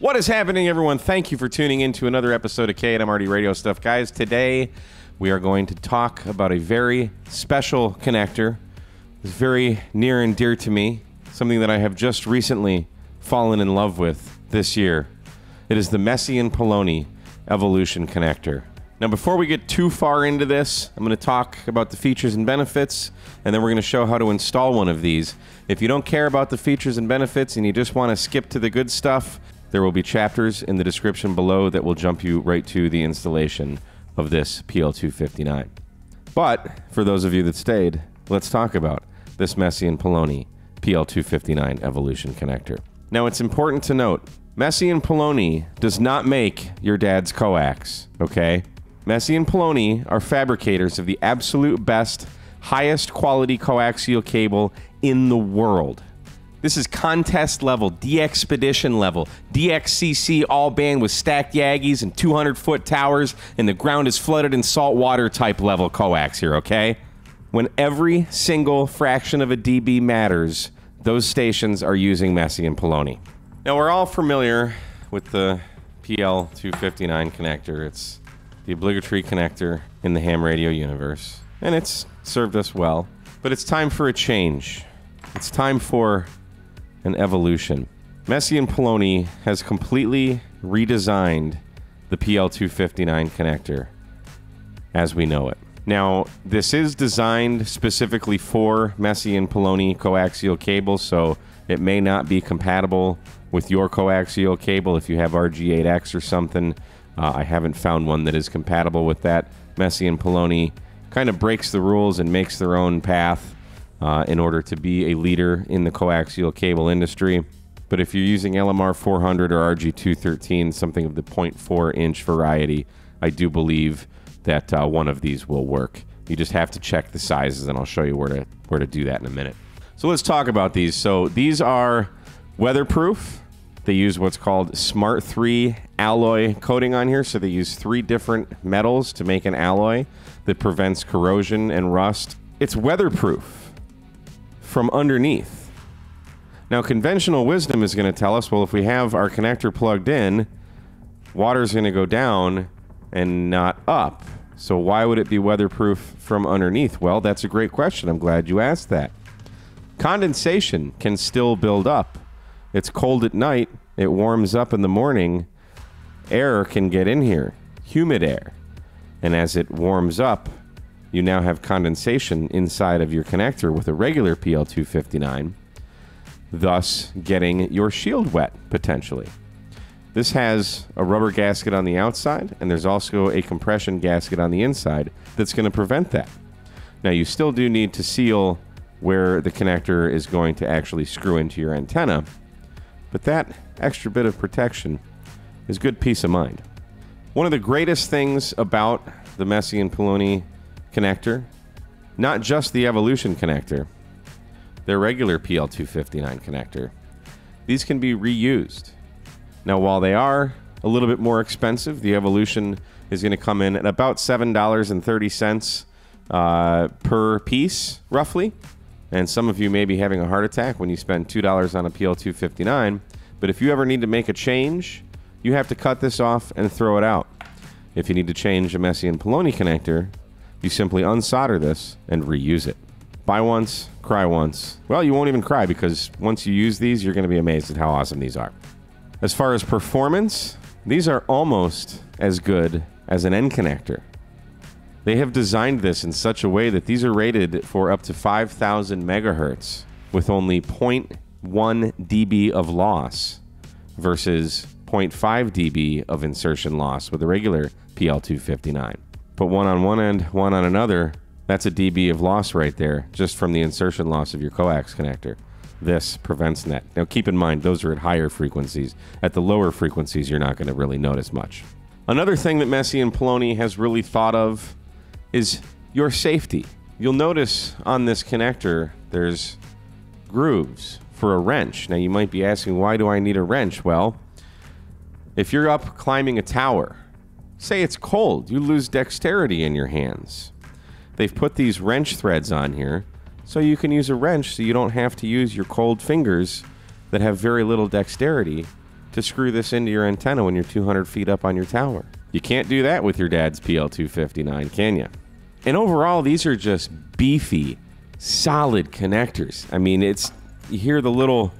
What is happening, everyone? Thank you for tuning in to another episode of K8MRD Radio Stuff. Guys, today we are going to talk about a very special connector. It's very near and dear to me. Something that I have just recently fallen in love with this year. It is the Messian-Poloni Evolution Connector. Now, before we get too far into this, I'm going to talk about the features and benefits, and then we're going to show how to install one of these. If you don't care about the features and benefits and you just want to skip to the good stuff, there will be chapters in the description below that will jump you right to the installation of this PL-259. But for those of you that stayed, let's talk about this Messian-Poloni PL-259 Evolution Connector. Now, it's important to note, Messian-Poloni does not make your dad's coax, okay? Messian-Poloni are fabricators of the absolute best, highest quality coaxial cable in the world. This is contest level, DXpedition level, DXCC all band with stacked yaggies and 200-foot towers, and the ground is flooded in salt water type level coax here, okay? When every single fraction of a dB matters, those stations are using Messian-Poloni. Now, we're all familiar with the PL-259 connector. It's the obligatory connector in the ham radio universe, and it's served us well. But it's time for a change. It's time for an evolution. Messian-Poloni has completely redesigned the PL-259 connector as we know it. Now, this is designed specifically for Messian-Poloni coaxial cables, so it may not be compatible with your coaxial cable if you have RG8X or something. I haven't found one that is compatible with that. Messian-Poloni kind of breaks the rules and makes their own path in order to be a leader in the coaxial cable industry. But if you're using LMR400 or RG213, something of the 0.4-inch variety, I do believe that one of these will work. You just have to check the sizes, and I'll show you where to do that in a minute. So let's talk about these. So these are weatherproof. They use what's called Smart 3 alloy coating on here. So they use 3 different metals to make an alloy that prevents corrosion and rust. It's weatherproof from underneath. Now, conventional wisdom is going to tell us, well, if we have our connector plugged in, water's going to go down and not up. So why would it be weatherproof from underneath? Well, that's a great question. I'm glad you asked that. Condensation can still build up. It's cold at night. It warms up in the morning. Air can get in here, humid air. And as it warms up, you now have condensation inside of your connector with a regular PL-259, thus getting your shield wet, potentially. This has a rubber gasket on the outside, and there's also a compression gasket on the inside that's going to prevent that. Now, you still do need to seal where the connector is going to actually screw into your antenna, but that extra bit of protection is good peace of mind. One of the greatest things about the Messian-Poloni connector, not just the Evolution connector, their regular PL-259 connector, these can be reused. Now, while they are a little bit more expensive, the Evolution is going to come in at about $7.30 per piece, roughly. And some of you may be having a heart attack when you spend $2 on a PL-259, but if you ever need to make a change, you have to cut this off and throw it out. If you need to change a Messian-Poloni connector, you simply unsolder this and reuse it. Buy once, cry once. Well, you won't even cry, because once you use these, you're going to be amazed at how awesome these are. As far as performance, these are almost as good as an end connector. They have designed this in such a way that these are rated for up to 5,000 megahertz with only 0.1 dB of loss versus 0.5 dB of insertion loss with a regular PL-259. But one on one end, one on another, that's a dB of loss right there, just from the insertion loss of your coax connector. This prevents that. Now, keep in mind, those are at higher frequencies. At the lower frequencies, you're not going to really notice much. Another thing that Messian-Poloni has really thought of is your safety. You'll notice on this connector, there's grooves for a wrench. Now, you might be asking, why do I need a wrench? Well, if you're up climbing a tower, say it's cold, you lose dexterity in your hands. They've put these wrench threads on here so you can use a wrench, so you don't have to use your cold fingers that have very little dexterity to screw this into your antenna when you're 200 feet up on your tower. You can't do that with your dad's PL-259, can you? And overall, these are just beefy, solid connectors. I mean, it's, you hear the little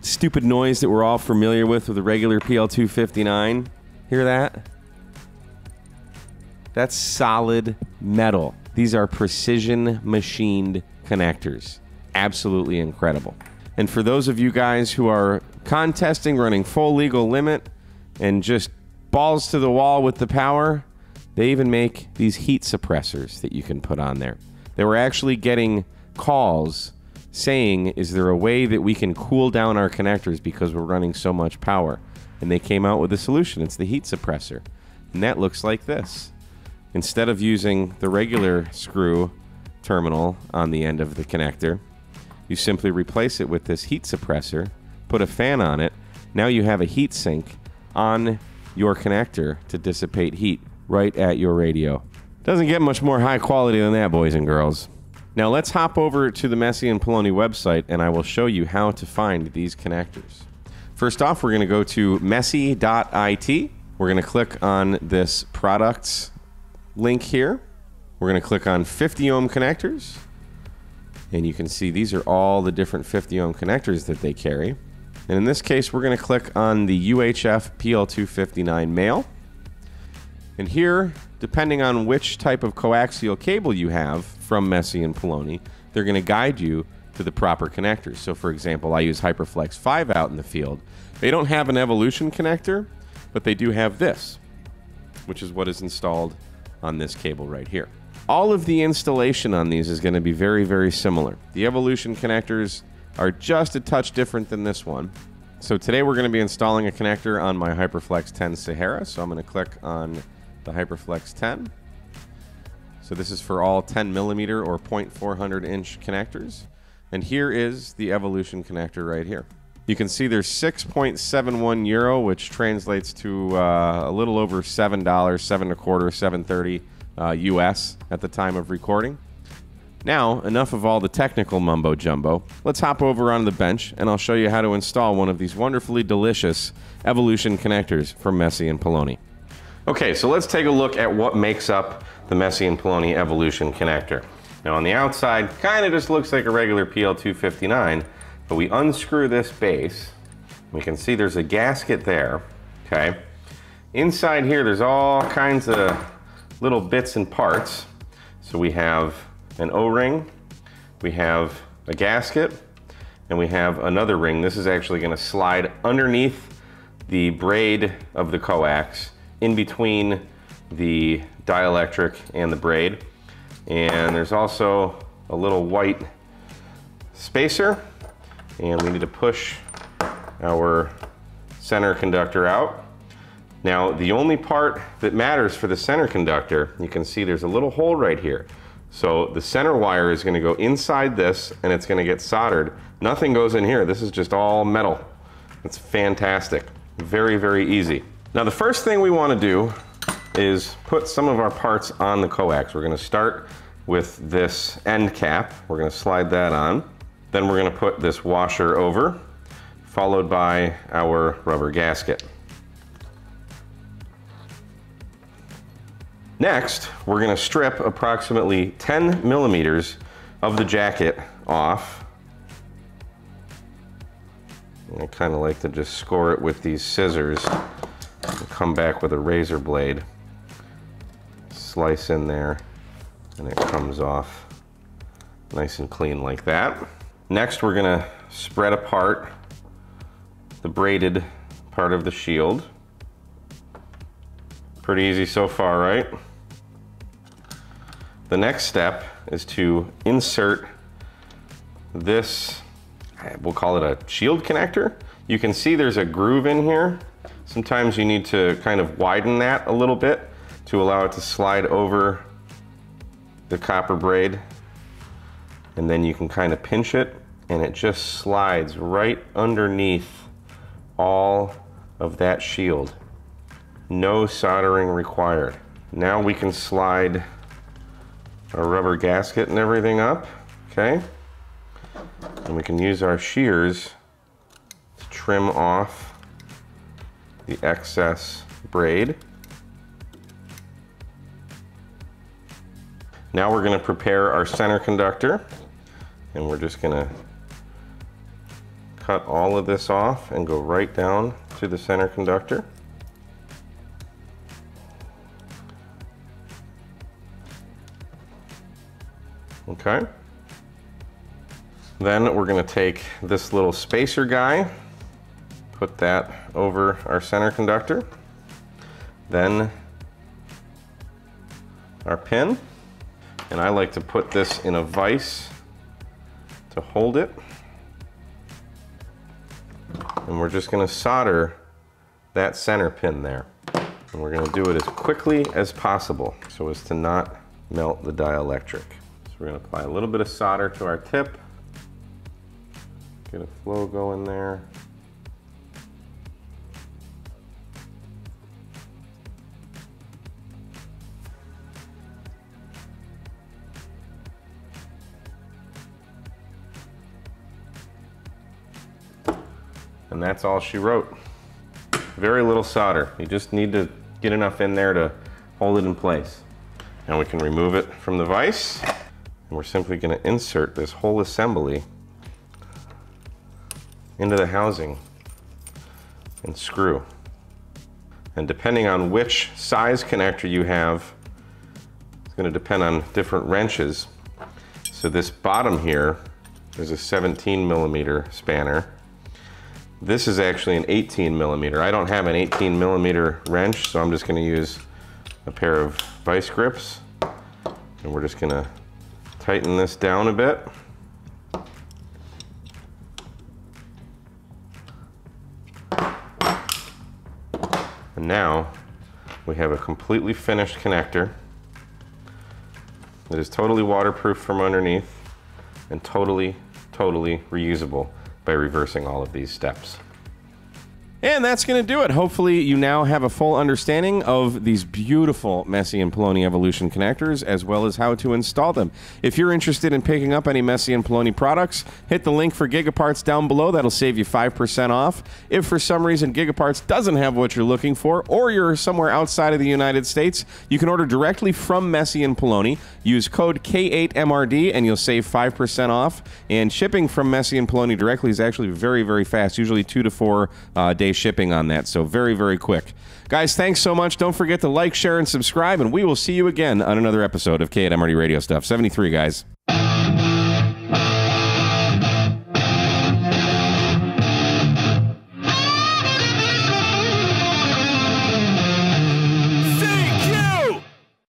stupid noise that we're all familiar with the regular PL-259. Hear that? That's solid metal. These are precision machined connectors. Absolutely incredible. And for those of you guys who are contesting, running full legal limit, and just balls to the wall with the power, they even make these heat suppressors that you can put on there. They were actually getting calls saying, is there a way that we can cool down our connectors because we're running so much power? And they came out with a solution. It's the heat suppressor. And that looks like this. Instead of using the regular screw terminal on the end of the connector, you simply replace it with this heat suppressor, put a fan on it. Now you have a heat sink on your connector to dissipate heat right at your radio. Doesn't get much more high quality than that, boys and girls. Now let's hop over to the Messi and Poloni website and I will show you how to find these connectors. First off, we're going to go to messi.it. We're going to click on this products link here. We're going to click on 50 ohm connectors. And you can see these are all the different 50 ohm connectors that they carry. And in this case, we're going to click on the UHF PL-259 male. And here, depending on which type of coaxial cable you have from Messi and Poloni, they're going to guide you to the proper connectors. So for example, I use Hyperflex 5 out in the field. They don't have an evolution connector, but they do have this, which is what is installed on this cable right here. All of the installation on these is going to be very, very similar. The evolution connectors are just a touch different than this one. So today we're going to be installing a connector on my Hyperflex 10 Sahara. So I'm going to click on the Hyperflex 10. So this is for all 10 millimeter or 0.400 inch connectors. And here is the evolution connector right here. You can see there's 6.71 euro, which translates to a little over $7, 7 1/4, 7.30 US at the time of recording. Now, enough of all the technical mumbo jumbo. Let's hop over on the bench and I'll show you how to install one of these wonderfully delicious evolution connectors from Messi and Poloni. Okay, so let's take a look at what makes up the Messi and Poloni evolution connector. Now on the outside, kind of just looks like a regular PL-259, but we unscrew this base. We can see there's a gasket there, okay? Inside here, there's all kinds of little bits and parts. So we have an O-ring, we have a gasket, and we have another ring. This is actually going to slide underneath the braid of the coax, in between the dielectric and the braid. And there's also a little white spacer, and we need to push our center conductor out. Now, the only part that matters for the center conductor, you can see there's a little hole right here. So the center wire is going to go inside this and it's going to get soldered. Nothing goes in here. This is just all metal. It's fantastic. Very, very easy. Now the first thing we want to do is put some of our parts on the coax. We're going to start with this end cap. We're going to slide that on. Then we're going to put this washer over, followed by our rubber gasket. Next, we're going to strip approximately 10 millimeters of the jacket off. And I kind of like to just score it with these scissors and come back with a razor blade, slice in there, and it comes off nice and clean like that. Next, we're going to spread apart the braided part of the shield. Pretty easy so far, right? The next step is to insert this, we'll call it a shield connector. You can see there's a groove in here. Sometimes you need to kind of widen that a little bit to allow it to slide over the copper braid. And then you can kind of pinch it and it just slides right underneath all of that shield. No soldering required. Now we can slide our rubber gasket and everything up, okay? And we can use our shears to trim off the excess braid. Now we're going to prepare our center conductor, and we're just going to cut all of this off and go right down to the center conductor. Okay. Then we're going to take this little spacer guy, put that over our center conductor, then our pin. And I like to put this in a vise to hold it. And we're just going to solder that center pin there. And we're going to do it as quickly as possible so as to not melt the dielectric. So we're going to apply a little bit of solder to our tip. Get a flow going there. And that's all she wrote. Very little solder. You just need to get enough in there to hold it in place. Now we can remove it from the vise. And we're simply going to insert this whole assembly into the housing and screw. And depending on which size connector you have, it's going to depend on different wrenches. So this bottom here is a 17 millimeter spanner. This is actually an 18 millimeter. I don't have an 18 millimeter wrench, so I'm just gonna use a pair of vice grips. And we're just gonna tighten this down a bit. And now we have a completely finished connector that is totally waterproof from underneath and totally reusable by reversing all of these steps. And that's going to do it. Hopefully you now have a full understanding of these beautiful Messi and Poloni Evolution connectors, as well as how to install them. If you're interested in picking up any Messi and Poloni products, hit the link for GigaParts down below. That'll save you 5% off. If for some reason GigaParts doesn't have what you're looking for, or you're somewhere outside of the United States, you can order directly from Messi and Poloni. Use code K8MRD and you'll save 5% off. And shipping from Messi and Poloni directly is actually very, very fast, usually 2 to 4 days shipping on that, so very quick. Guys, thanks so much. Don't forget to like, share, and subscribe, and we will see you again on another episode of K8MRD Radio Stuff 73, guys.